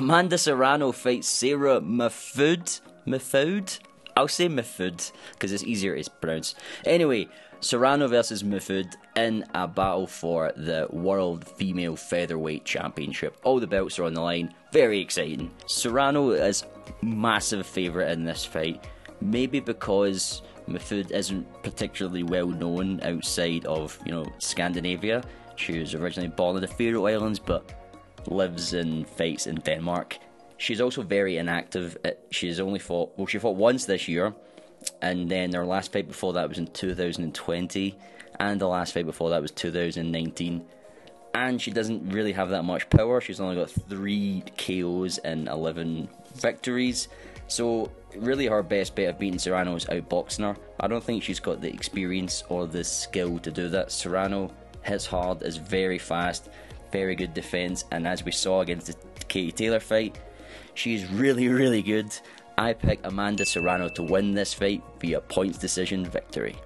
Amanda Serrano fights Sarah Mahfoud. Mahfoud? I'll say Mahfoud, because it's easier to pronounce. Anyway, Serrano versus Mahfoud in a battle for the World Female Featherweight Championship. All the belts are on the line. Very exciting. Serrano is massive favourite in this fight. Maybe because Mahfoud isn't particularly well known outside of, you know, Scandinavia. She was originally born in the Faroe Islands, but lives and fights in Denmark. She's also very inactive. She's only fought, well, she fought once this year, and then her last fight before that was in 2020, and the last fight before that was 2019. And she doesn't really have that much power. She's only got 3 KOs and 11 victories. So really her best bet of beating Serrano is outboxing her. I don't think she's got the experience or the skill to do that. Serrano hits hard, is very fast, very good defense, and as we saw against the Katie Taylor fight, she's really, really good. I pick Amanda Serrano to win this fight via points decision victory.